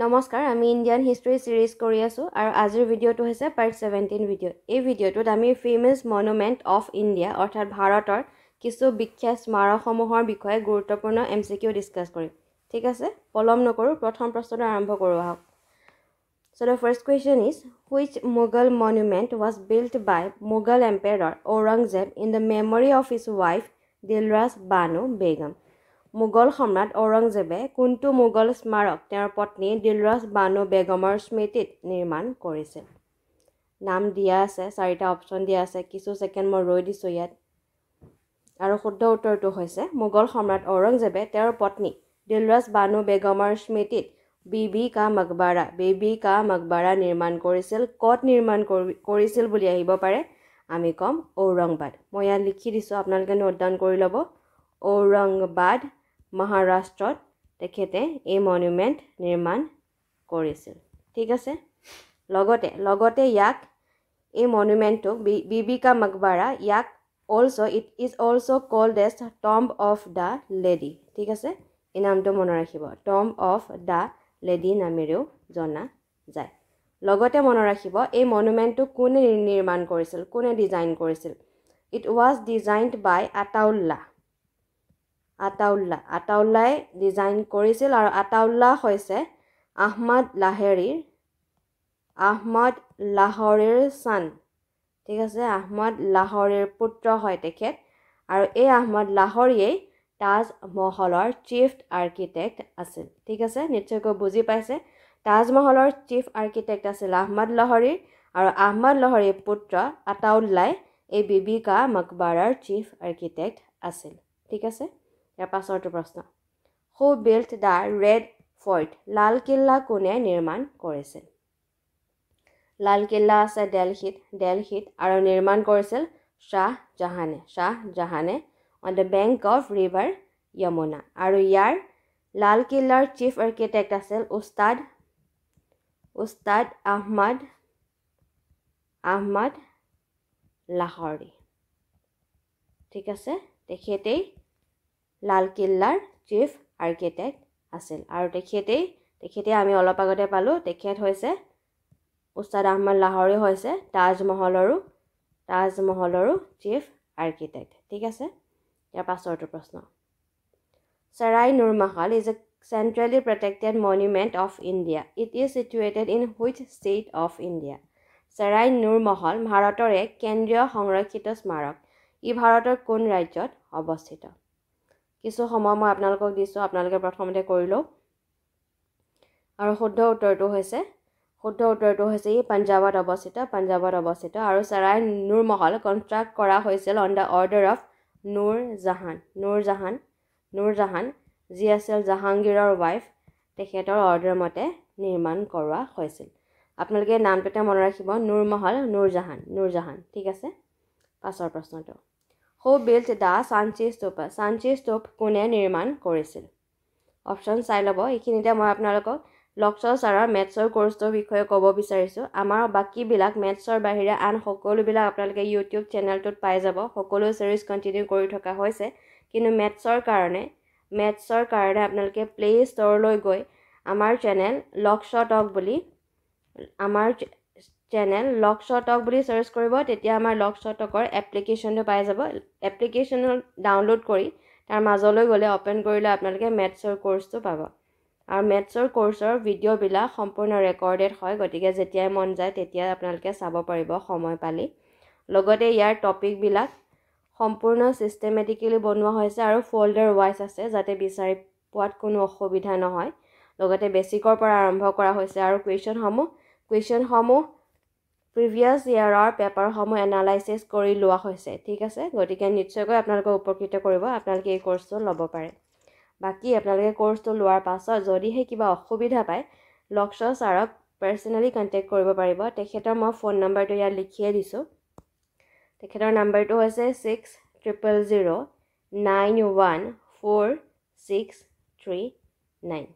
नमस्कार आमी Indian history series करी आसु आर आजिर भिडिओटो हैसे पार्ट 17 भिडिओ। ए भिडिओटोत आमी फेमास मनुमेंट अफ इंडिया अर्थात भारतर किछु बिख्यात स्मारकসমূहर बिषये गुरुत्वपूर्ण एमसीक्यू डिसकास करिम। ठीक आछे, पलम नकरो, प्रथम प्रश्नटा आरम्भ करो आहक। So the first question is which Mughal monument was built by Mughal empire Aurangzeb in the memory of his wife Dilras Banu Begum. Mughal सम्राट औरंगजेबे कुंटु मुगल स्मारक तेर पत्नी दिलराज बानू बेगमर स्मृतित निर्माण करिसे। नाम दिया आसे, चारिटा ऑप्शन दिया आसे, किछु सेकेंड म रोइ दिसो यात आरो शुद्ध उत्तरটো होइसे मुगल सम्राट औरंगजेबे तेर पत्नी दिलराज बानू बेगमर स्मृतित बेबी का मकबरा निर्माण करिसिल। कत निर्माण करिसिल बुली आहिब पारे, आमी कम औरंगाबाद। म या लिखि दिसो, आपनालके नोट डाउन करि लबो। औरंगाबाद महाराष्ट्रत तेखेते ए मनुमेंट निर्माण करिसिल। ठीक आसे, लगते याक ए मनुमेंट बीबी का मकबरा याक also it is also called as tomb of the lady. ठीक आसे, ए नामटो मन राखिबा, टॉम्ब ऑफ द लेडी नामेरेও जाना যায়। লগতে मन राखिबा ए मनुमेंट कोने निर्माण करिसिल, कोने डिजाइन करिसिल। इट वाज डिजाइन्ड बाय आताउल्लाए डिजाइन करिसिल आरो आताउल्ला होइसे आहमद लाहरीर सन। ठीक आसे, आहमद लाहरीर पुत्र होय तेखेत आरो ए आहमद लाहरीए ताज महलर चीफ आर्किटेक्ट आसिल। ठीक आसे, निश्चयকৈ बुझि पाइसे, ताज महलर चीफ आर्किटेक्ट आसिल आहमद लाहरी आरो आहमद लाहरीर पुत्र आताउल्लाए ए बिबी का मकबरार चीफ आर्किटेक्ट आसिल। ठीक आसे, यार पासर प्रश्न who built the red fort Lal Qila कोने निर्माण करिसिल। लाल किल्ला आसे दिल्लीत आरो निर्माण करिसिल शाह जहाने on the bank of river Yamuna आरो यार लाल किल्लार चीफ आर्किटेक्ट आसिल उस्ताद आहमद लाहरी। ठीक आसे, तेखेते लाल किल्लार चीफ आर्किटेक्ट आसिल आरो तेखेते आमी अलप आगते पालो, तेखेत होइसे उस्ताद आहमद लाहरी होइसे ताज महलरो चीफ आर्किटेक्ट। ठीक आसे, यार पासरतो प्रश्न Sarai Nurmahal is a centrally protected monument of India. It is situated in which state of India. Sarai Nurmahal भारतर एक केंद्रीय संरक्षित स्मारक। इ भारतर कोन राज्यत अवस्थित। किछु समय मैं आपनालोকক दिसो, आपनालोके प्रथमते करि लओ आरो शुद्ध उत्तरतो हैसे इ पंजाबत अवस्थित आरो सराय नुरमहल कन्स्ट्राक्ट करा होइसिल on the order of Noor Jahan जी आसिल जहांगीरर वाइफ तेखेतर ऑर्डर मते निर्माण करा होइसिल। आपनालोके नामटोते मन राखिबा नुरमहल नूर जहान। ठीक आसे, पासर प्रश्नतो who built the Sanchi stupa कोने निर्माण करिसिल। ऑप्शन चाइ लबो। इखिनिते मैं आपनालोকক लक्ष्य सारा मेथ्सर कोर्सर विषय कब विचारिसु। आमार बाकी बिलाक मेथ्सर बाहिरे आन हकलो बिलाक आपनालोके यूट्यूब चैनलटत पाइ जाब। हकलो सीरीज कन्टिन्यू करि थका होइसे, किन्तु मेथ्सर कारणे आपनालोके प्ले स्टोर लय गय आमार चैनल लक्ष्य टक बुली सर्च करिबो, তেতিয়া আমাৰ लक्ष्य टकर एप्लिकेशनটো পাই যাব। एप्लिकेशन डाउनलोड কৰি তাৰ মাজলৈ গলে ওপেন কৰিলে আপোনালোকে মেথ্ছৰ কোৰ্সটো পাব। আৰু মেথ্ছৰ কোৰ্সৰ ভিডিঅ' বিলা সম্পূৰ্ণ ৰেকৰ্ডেড হয়, গতিকে যেতিয়া মন যায় তেতিয়া আপোনালোকে চাব পাৰিব সময় পালি। লগতে ইয়াৰ টপিক বিলা সম্পূৰ্ণ সিস্টেমেটিক্যালি বনোৱা হৈছে আৰু ফল্ডাৰ ওয়াইজ আছে, যাতে বিচাৰি পোৱাত কোনো অসুবিধা নহয়। লগতে বেসিকৰ পৰা আৰম্ভ কৰা হৈছে আৰু কুৱেশ্যনসমূহ प्रिवियस इयर पेपर हमो एनालाइसिस करि लोआ होइसे। ठीक आसे, गटिके निश्चयকৈ आपनालोक उपकृत करिब, आपनालोके এই কোর্সটো লব পাৰে। বাকি आपनालोके কোৰ্সটো লোৱাৰ পাছত যদিহে কিবা অসুবিধা পায় লক্ষ্য ছাৰক পাৰ্সোনালি কন্টেক্ট কৰিব পাৰিব। তেখেতৰ মই ফোন নম্বৰটো ইয়াত লিখিয়ে দিছো। তেখেতৰ নম্বৰটো হৈছে 6000914639।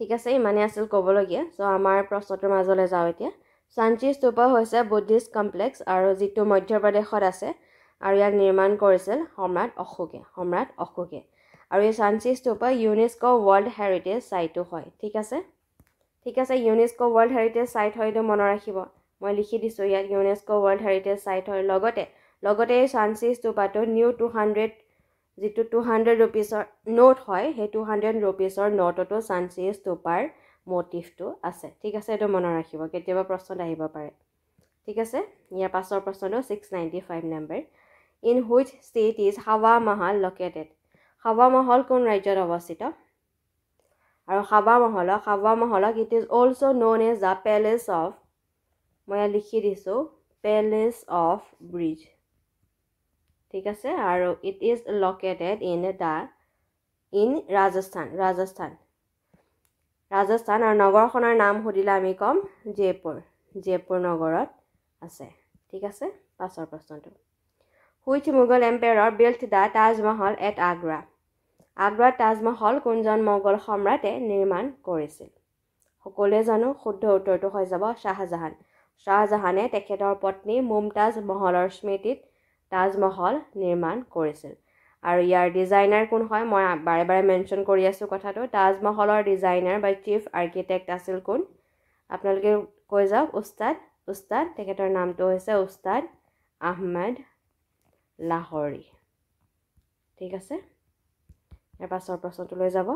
ঠিক আছে, ইমানে আছিল কবলগিয়া। সো আমাৰ প্ৰশ্নটোৰ মাজলে যাওঁ এতিয়া। সাঞ্চি স্তূপ হৈছে বুদ্ধিষ্ট কমপ্লেক্স আৰু যিটো মধ্যপ্ৰদেশত আছে আৰু ইয়াক নিৰ্মাণ কৰিছিল সম্ৰাট অশোকে। আৰু Sanchi stupa UNESCO world heritage সাইটও হয়। ঠিক আছে, ঠিক আছে, ইউনেস্কো ওয়ার্ল্ড হেরিটেজ সাইট হয়তো মনে ৰাখিব, মই লিখি দিছো ইয়াত ইউনেস্কো ওয়ার্ল্ড হেরিটেজ সাইট হয়। লগতে লগতে এই সাঞ্চি স্তূপাটো নিউ 200 যেটো 200 ৰুপিসৰ নোট হয়, সেই 200 ৰুপিসৰ নোটটো সাঞ্চি স্তূপাৰ মোটিভটো আছে। ঠিক আছে, এটো মনে ৰাখিব, কেতিয়াবা প্ৰশ্ন আহিব পাৰে। ঠিক আছে, ইয়াৰ পাছৰ প্ৰশ্নটো 695 নম্বৰ। In which state is Hawa Mahal located? Hawa Mahal কোন ৰাজ্যত অৱস্থিত? আৰু হাৱা মহলক it is also known as the palace of, মই লিখি দিছো palace of bridge। ঠিক আছে, আৰু it is located in the Rajasthan আৰু নগৰখনৰ নাম হদিলা আমি কম জয়পুৰ নগৰত আছে। ঠিক আছে, পাছৰ প্ৰশ্নটো Which Mughal emperor built the Taj Mahal at Agra? Agra Taj Mahal kunjan Mughal samrate nirman korisil? Hokole janu shuddha uttor to hoy jabo Shah Jahan. Shah Jahane tekhetor potni Mumtaz Mahalor smritit Taj Mahal nirman korisil, aru yar designer kun hoy moi bare bare mention kori asu kotha to Taj Mahalor designer by chief architect asil kun apnaloke koi jao ustad tekhetor naam to hoise ustad Ahmad Lahri। ঠিক আছে, এর পাছৰ প্ৰশ্নটো লৈ যাব।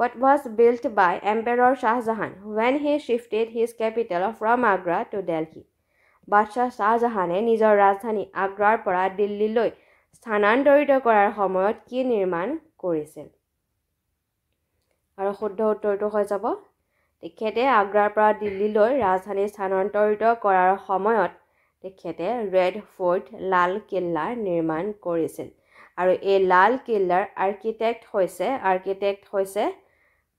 What was built by Emperor Shah Jahan when he shifted his capital from Agra to Delhi? বাদশাহ Shah Jahan নিজৰ ৰাজধানী আগ্ৰাৰ পৰা দিল্লীলৈ স্থানান্তৰিত কৰাৰ সময়ত কি নিৰ্মাণ কৰিছিল? আৰু শুদ্ধ উত্তৰটো হৈ যাব তেখেতে আগ্ৰাৰ পৰা দিল্লীলৈ ৰাজধানী স্থানান্তৰিত কৰাৰ সময়ত তেখেতে ৰেড ফৰ্ট লাল কিল্লা নিৰ্মাণ কৰিছিল, আৰু এই লাল কিল্লাৰ আৰ্কিটেক্ট হৈছে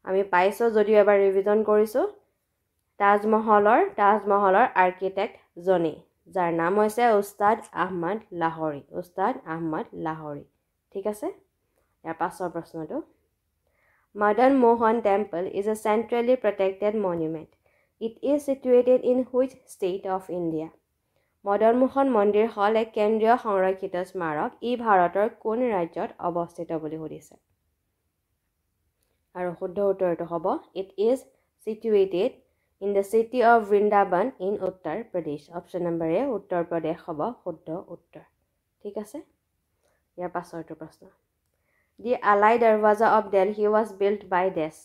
আমি পাইছো যদিও এবাৰ ৰিভিজন কৰিছো তাজমহলৰ আৰ্কিটেক্ট জনী, যাৰ নাম হৈছে উস্তাদ আহমদ লাহৰি। ঠিক আছে, ইয়াৰ পাছৰ প্ৰশ্নটো Madan Mohan temple is a centrally protected monument. It is situated in which state of India? Madan Mohan মন্দিৰ হল এক কেন্দ্ৰীয় সংৰক্ষিত স্মাৰক, ই ভাৰতৰ কোন ৰাজ্যত অৱস্থিত বুলি সুধিছে, আৰু শুদ্ধ উত্তৰটো হ'ব it is situated in the city of Vrindavan in Uttar Pradesh. Option number এ উত্তৰ প্ৰদেশ হ'ব শুদ্ধ উত্তৰ। ঠিক আছে, ইয়াৰ পাছৰটো প্ৰশ্ন the Alai Darwaza of Delhi was built by দেশ।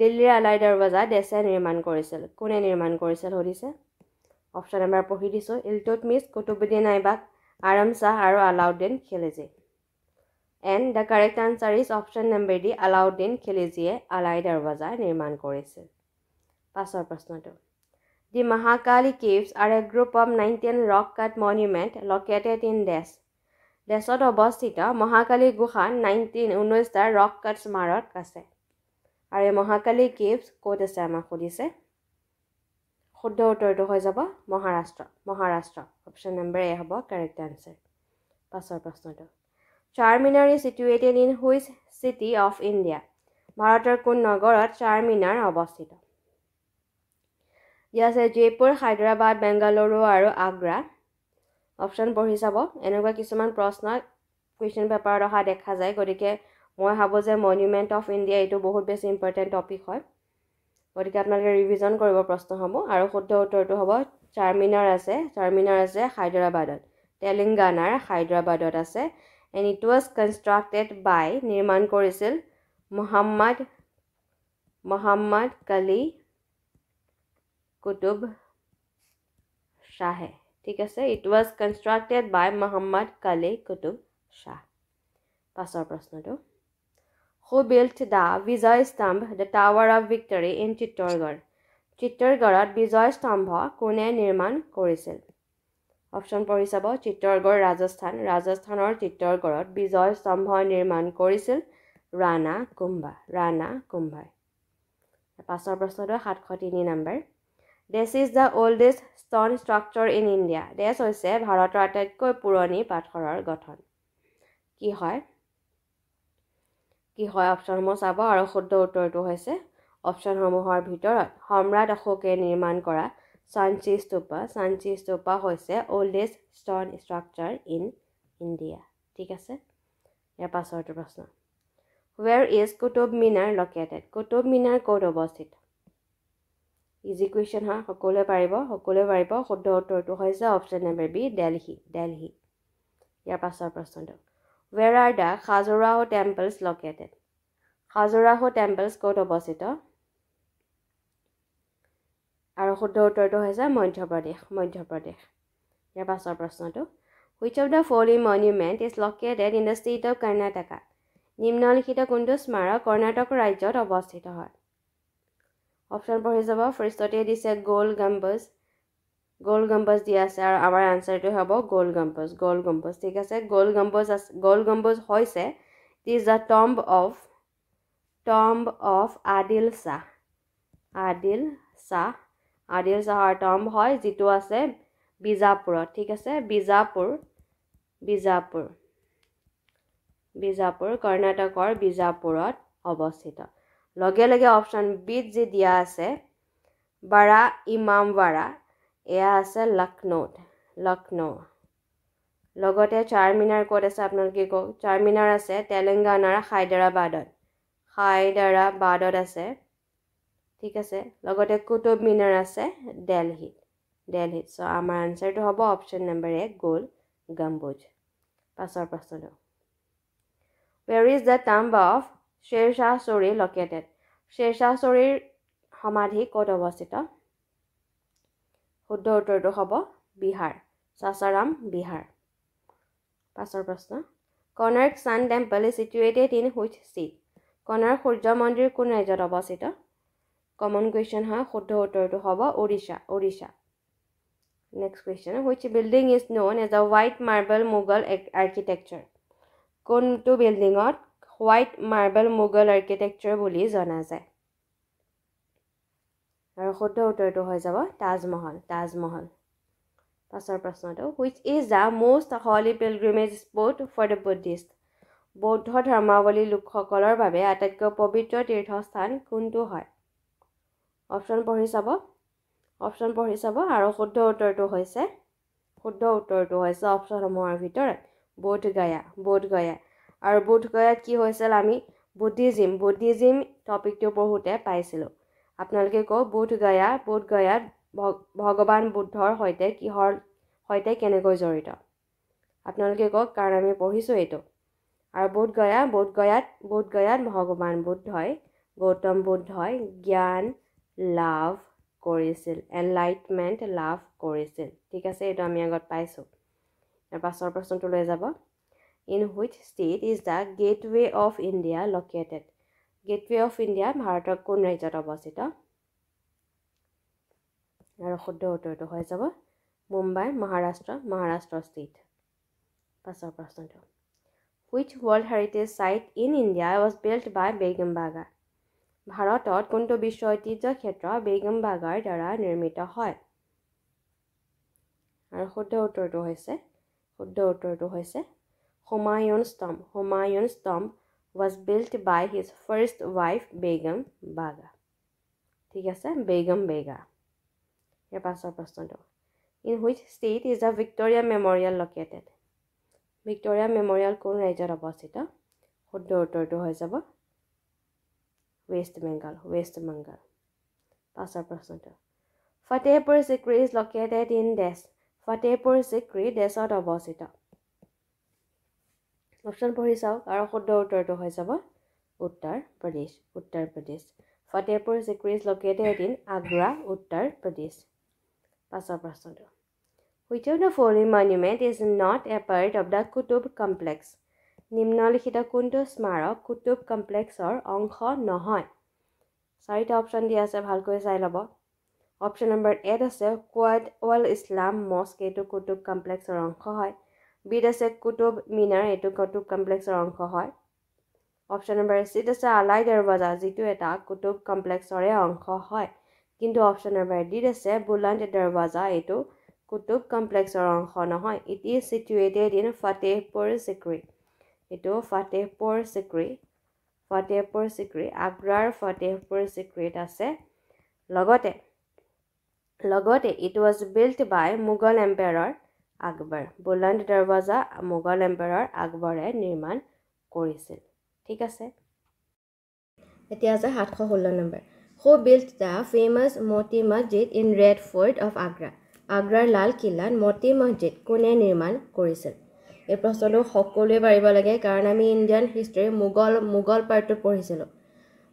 দিল্লীৰ আলাই দৰৱাজা দেশে নিৰ্মাণ কৰিছিল, কোনে নিৰ্মাণ কৰিছিল সুধিছে। অপশ্যন নম্বৰ পঢ়ি দিছোঁ ইলটুটমিছ কুতুবুদ্দিন আইবাক আৰম শ্বাহ আৰু Alauddin Khilji, and the correct answer is option number D Alauddin খিলজিয়ে আলাই দৰৱাজা নিৰ্মাণ কৰিছিল। পাছৰ প্ৰশ্নটো the Mahakali caves are a group of 19 rock cut monument located in দেশ। দেশত অৱস্থিত মহাকালী গুহা 19টা ৰক কাট স্মাৰক আছে, আৰু এই মহাকালী কেভছ ক'ত আছে আমাক সুধিছে। শুদ্ধ উত্তৰটো হৈ যাব মহাৰাষ্ট্ৰ। অপশ্যন নম্বৰ এ হ'ব কাৰেক্ট আনচাৰ। পাছৰ প্ৰশ্নটো Charminar is situated in which city of India? ভাৰতৰ কোন নগৰত চাৰমিনাৰ অৱস্থিত? ইয়াত আছে জয়পুৰ, হায়দৰাবাদ, বেংগালুৰু আৰু আগ্ৰা। অপশ্যন পঢ়ি চাব, এনেকুৱা কিছুমান প্ৰশ্ন কুৱেশ্যন পেপাৰত অহা দেখা যায়, গতিকে মই ভাবোঁ যে মনুমেণ্ট অফ ইণ্ডিয়া এইটো বহুত বেছি ইম্পৰ্টেণ্ট টপিক হয়, গতিকে আপোনালোকে ৰিভিজন কৰিব প্ৰশ্নসমূহ। আৰু শুদ্ধ উত্তৰটো হ'ব চাৰমিনাৰ আছে হায়দৰাবাদত, তেলেংগানাৰ হায়দৰাবাদত আছে, and it was constructed by নিৰ্মাণ কৰিছিল মহম্মদ কালি কুতুব শ্বাহে। ঠিক আছে, it was constructed by Muhammad Quli Qutb Shah. পাছৰ প্ৰশ্নটো Who built the Bizoy Stamb, the Tower of Victory in Chittorgarh? Chittorgarhত বিজয় স্তম্ভ কোনে নিৰ্মাণ কৰিছিল? অপশ্যন পঢ়ি চাব চিত্তৰগড় ৰাজস্থানৰ চিত্তৰগড়ত বিজয় স্তম্ভ নিৰ্মাণ কৰিছিল ৰাণা কুম্বাই। পাছৰ প্ৰশ্নটো 703 নম্বৰ দেশ is the oldest stone structure in India. দেশ হৈছে ভাৰতৰ আটাইতকৈ পুৰণি পাথৰৰ গঠন। কি হয় অপশ্যনসমূহ চাব, আৰু শুদ্ধ উত্তৰটো হৈছে অপশ্যনসমূহৰ ভিতৰত সম্ৰাট অশোকে নিৰ্মাণ কৰা সাঞ্চি স্তূপা হৈছে oldest stone structure in India. ঠিক আছে, ইয়াৰ পাছৰটো প্ৰশ্ন Where is Kutub Minar located? Kutub Minar ক'ত অৱস্থিত? Easy question ha সকলে পাৰিব শুদ্ধ উত্তৰটো হৈছে option number B Delhi Delhi ইয়াৰ পাছৰ প্ৰশ্নটো Where are the Khajuraho temples located? Khajuraho temples ক'ত অৱস্থিত? আৰু শুদ্ধ উত্তৰটো হৈছে মধ্যপ্ৰদেশ মধ্যপ্ৰদেশ ইয়াৰ পাছৰ প্ৰশ্নটো Which of the following monument is located in the state of Karnataka? নিম্নলিখিত কোনটো স্মাৰক কৰ্ণাটক ৰাজ্যত অৱস্থিত হয়? Option পঢ়ি যাব ফাৰ্ষ্টতে দিছে গোল গম্বজ দিয়া আছে আৰু আমাৰ আনসারটো হ'ব গোল গম্বজ ঠিক আছে গোল গম্বজ হৈছে is the tomb of Adil শাহৰ টম্ব হয় যেটো আছে বিজাপুৰত ঠিক আছে বিজাপুৰ কৰ্ণাটকৰ বিজাপুৰত অৱস্থিত লগে লগে অপশন বি জি দিয়া আছে বড়া ইমামবাড়া এয়া আছে লখনৌ লগতে চাৰমিনাৰ ক'ত আছে আপোনালোকে কও চাৰমিনাৰ আছে তেলেংগানাৰ হায়দৰাবাদত আছে ঠিক আছে লগতে কুতুব মিনাৰ আছে দিল্লীত সো আমাৰ আনসাৰটো হ'ব অপশন নম্বৰ 1 গোল গম্বুজ পাছৰ প্ৰশ্নটো Where is the tomb of Shersha Suri located? Shersha Suriৰ সমাধি ক'ত অৱস্থিত? শুদ্ধ উত্তৰটো হ'ব বিহাৰ সাসাৰাম বিহাৰ পাছৰ প্ৰশ্ন Konark Sun Temple is situated in which state? Konark সূৰ্য মন্দিৰ কোন ৰাজ্যত অৱস্থিত? Common question হয় শুদ্ধ উত্তৰটো হ'ব Odisha Next question which building is known as a white marble Mughal architecture? কোনটো বিল্ডিংত হোয়াইট মার্বল মুঘল আর্কিটেকচার বুলি জানা যায় আৰু শুদ্ধ উত্তৰটো হৈ যাব তাজমহল পাছৰ প্ৰশ্নটো which is the most holy pilgrimage spot for the Buddhist বৌদ্ধ ধৰ্মাৱলী লোকসকলৰ বাবে আটাইতকৈ পবিত্ৰ তীৰ্থস্থান কোনটো হয় অপচন পঢ়ি চাব আৰু শুদ্ধ উত্তৰটো হৈছে অপচনসমূহৰ ভিতৰত বোধগয়া আৰু বোধগয়াত কি হৈছিল আমি বুদ্ধিজম টপিকটো পঢ়োতে পাইছিলো আপোনালোকে কও বোধগয়াত ভগবান বুদ্ধৰ হৈতে কিহৰ হৈতে কেনেকৈ জড়িত আপোনালোকে কও কাৰণ আমি পঢ়িছো এটো আৰু বোধগয়াত ভগবান বুদ্ধই গৌতম বুদ্ধই জ্ঞান লাভ কৰিছিল এনলাইটমেন্ট লাভ কৰিছিল ঠিক আছে এটো আমি আগত পাইছো পাছৰ প্ৰশ্নটো লৈ যাব In which state is the Gateway of India located? Gateway of India ভাৰতৰ কোন ৰাজ্যত অৱস্থিত? আৰু শুদ্ধ উত্তৰটো হৈ যাব মুম্বাই মহাৰাষ্ট্ৰ ষ্টেট পাছৰ প্ৰশ্নটো Which World Heritage Site in India was built by Begum Bega? ভাৰতত কোনটো বিশ্ব ঐতিহ্য ক্ষেত্ৰ বেগম বাগাৰ দ্বাৰা নিৰ্মিত হয়? আৰু শুদ্ধ উত্তৰটো হৈছে হুমায়ুন স্তম্ভ was built by his first wife Begum বেগা ইয়াৰ পাছৰ প্ৰশ্নটো In which state is the Victoria Memorial located? Victoria Memorial কোন ৰাজ্যত অৱস্থিত? শুদ্ধ উত্তৰটো হৈ যাব West Bengal পাছৰ প্ৰশ্নটো Fatehpur Sikri is located in Desh Fatehpur Sikri দেশত অৱস্থিত অপচন পঢ়ি চাওক আৰু শুদ্ধ উত্তৰটো হৈ যাব Uttar Pradesh Fatehpur Sikri is located in Agra Uttar Pradesh পাছৰ প্ৰশ্নটো Which of the following monument is not a part of the Kutub complex? নিম্নলিখিত কোনটো স্মাৰক কুতুব কমপ্লেক্সৰ অংশ নহয় চাৰিটা অপচন দিয়া আছে ভালকৈ চাই ল'ব অপচন নম্বৰ 8 আছে কোৱাড অল ইছলাম মস্ক এটো কুতুব কমপ্লেক্সৰ অংশ হয় বি আছে কুতুব মিনাৰ এটো কুতুব কমপ্লেক্সৰ অংশ হয় অপচন নম্বৰ 6 আছে আলাই দৰৱাজা যেটো এটা কুতুব কমপ্লেক্সৰে অংশ হয় কিন্তু অপচন নম্বৰ ডি আছে বুলান্দ দৰৱাজা এটো কুতুব কমপ্লেক্সৰ অংশ নহয় it is situated in Fatehpur Sikri আগ্ৰাৰ ফাতেহপুৰ চিক্ৰীত আছে লগতে it was built by Mughal এম্পায়াৰৰ আকবৰ বুলন্দ দৰৱাজা মুঘল এম্পায়াৰৰ আকবৰে নিৰ্মাণ কৰিছিল ঠিক আছে এতিয়া আছে 716 number who built the famous Moti Masjid in Red Fort of Agra Agra Lal Killa Moti Masjid কোনে নিৰ্মাণ কৰিছিল এই প্ৰশ্নটো সকলোৱে পাৰিব লাগে কাৰণ আমি ইন্ডিয়ান হিষ্টৰী মুঘল পাৰ্টটো পঢ়িছিলো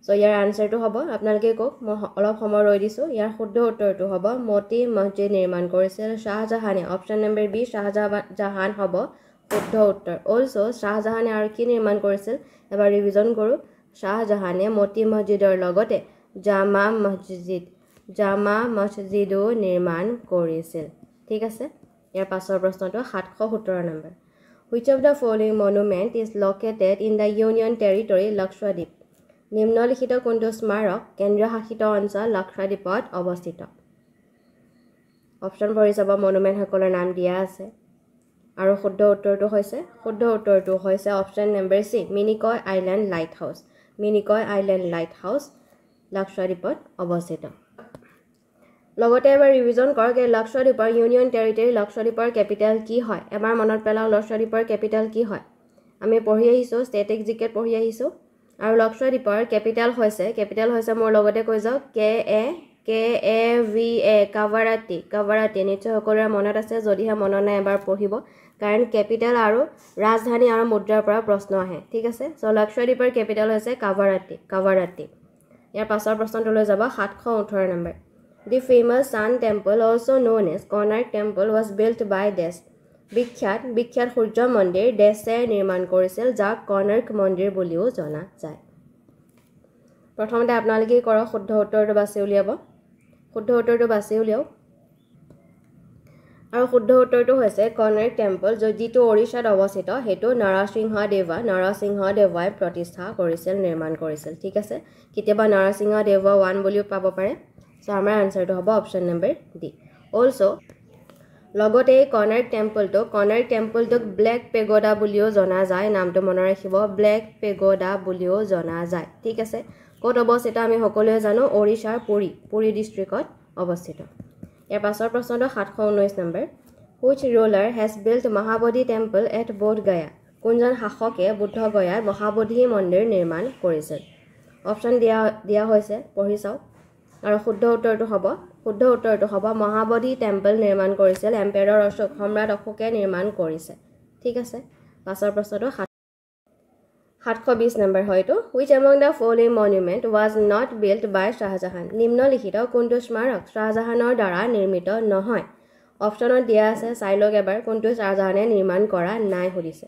So, your answer to Hoba, Abnalke Kok, Olaf Homo Rodiso, Yar Hudotor to Hoba, Moti Masjid Nirman Korsel, Shah Jahan, option number B, Shah Jahan Hobo, Hudotor. Also, Shah Jahan Arki Nirman Korsel, a revision Guru, Shah Jahan, Moti Masjid or Logote, Jama Masjidu Nirman Korsel. Take a set, your Paso Prosnoto, Hatko Hutor number. Which of the following monument is located in the Union Territory, Lakshadweep? নিম্নলিখিত কোনটো স্মাৰক কেন্দ্ৰীয় শাসিত অঞ্চল লক্ষাদ্বীপত অৱস্থিত option পৰিসবা monument সকলৰ নাম দিয়া আছে আৰু শুদ্ধ উত্তৰটো হৈছে option number C Minicoy island lighthouse লক্ষাদ্বীপত অৱস্থিত লগতে এবাৰ ৰিভিজন কৰক লক্ষাদ্বীপৰ ইউনিয়ন টেৰিটৰী লক্ষাদ্বীপৰ কেপিটেল কি হয় এবাৰ মনত পেলাও লক্ষাদ্বীপৰ কেপিটেল কি হয় আমি পঢ়ি আহিছো ষ্টেটিক জিকেট পঢ়ি আহিছো आरो लक्षद्वीपर कैपिटल होइसे मोर लगते কৈ যাও KAVA कावराटी निश्चय সকলৰ মনত আছে যদিহে মন নাই এবাৰ পঢ়িব কাৰণ ক্যাপিটাল আৰু ৰাজধানী আৰু মুদ্ৰাৰ পৰা প্ৰশ্ন আহে ঠিক আছে সো লক্ষদ্বীপৰ ক্যাপিটাল হৈছে কাवराटी ইয়াৰ পাছৰ প্ৰশ্নটো লৈ যাব 718 number the famous sun temple also known as Konark temple was built by ডেস বিখ্যাত সূৰ্য মন্দিৰ দেশে নিৰ্মাণ কৰিছিল যাক কনাৰ্ক মন্দিৰ বুলিও জনা যায় প্ৰথমতে আপোনালোকে কৰা শুদ্ধ উত্তৰটো বাছি উলিয়াও আৰু শুদ্ধ উত্তৰটো হৈছে কনাৰ্ক টেম্পল যিটো ওড়িশাত অৱস্থিত হেতু নৰসিংহদেৱাই প্ৰতিষ্ঠা কৰিছিল নিৰ্মাণ কৰিছিল ঠিক আছে কিতেবা নৰসিংহদেৱা 1 বুলিও পাব পাৰে সো আমাৰ আনসাৰটো হ'ব অপচন নম্বৰ ডি অলসো লগতে কনাৰ্ক টেম্পলটো ব্ল্যাক পেগোডা বুলিও জনা যায় নামটো মনে ৰাখিব ব্ল্যাক পেগোডা বুলিও জনা যায় ঠিক আছে কোত অৱস্থিত আমি সকলোৱে জানো ওড়িশাৰ পুৰী ডিস্ট্ৰিক্টত অৱস্থিত ইয়াৰ পাছৰ প্ৰশ্নটো 719 number which ruler has built mahabodhi temple at bodh gaya কোনজন শাসকে বুদ্ধ গয়াত মহাবোধি মন্দিৰ নিৰ্মাণ কৰিছিল অপচন দিয়া হৈছে পঢ়ি চাও আৰু শুদ্ধ উত্তৰটো হ'ব মহাবোধি টেম্পল নিৰ্মাণ কৰিছিল এম্পায়াৰৰ অশোক সম্ৰাট অশোকে নিৰ্মাণ কৰিছে ঠিক আছে পাছৰ প্ৰশ্নটো 720 নম্বৰ হয়তো which among the following monument was not built by Shahjahan নিম্নলিখিত কোনটো স্মাৰক শাহজাহানৰ দ্বাৰা নিৰ্মিত নহয় অপচনত দিয়া আছে চাইলক এবাৰ কোনটো শাহজাহানে নিৰ্মাণ কৰা নাই হৈছে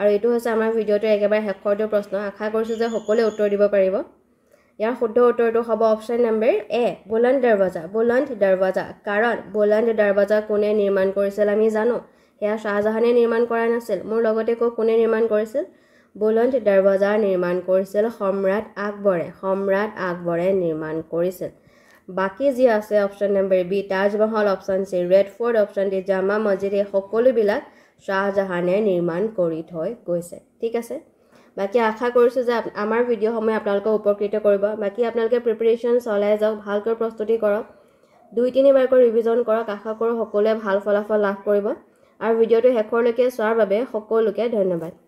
আৰু এটো হৈছে আমাৰ ভিডিওটো একেবাৰে শেষৰটো প্ৰশ্ন আশা কৰিছো যে সকলোৱে উত্তৰ দিব পাৰিব यार खुद उतर तो हवा ऑप्शन नंबर ए बुलंद दरवाजा कारण बुलंद दरवाजा कोने निर्माण কৰিছিল আমি জানো হেয়া শাহজাহানে নিৰ্মাণ কৰা নাছিল মোৰ লগতে কোনে নিৰ্মাণ কৰিছিল বুলন্দ দৰৱাজা নিৰ্মাণ কৰিছিল সম্ৰাট আকবৰে নিৰ্মাণ কৰিছিল বাকি যি আছে option number B Taj Mahal option C red fort option D Jama Masjid সকলোবিলাক শাহজাহানে নিৰ্মাণ কৰি থৈ গৈছে ঠিক আছে बाकी आशा কৰিছো যে আমাৰ ভিডিও সময় আপোনালোকক উপকৃত কৰিব বাকি আপোনালোকে প্ৰিপাৰেচন চলাই যাওক ভালকৈ প্ৰস্তুতি কৰক 2-3 বাৰকৈ ৰিভিজন কৰক আশা কৰোঁ সকলোৱে ভাল ফলাফল লাভ কৰিব আৰু ভিডিওটো শেষৰলৈকে চোৱাৰ বাবে সকলোকে ধন্যবাদ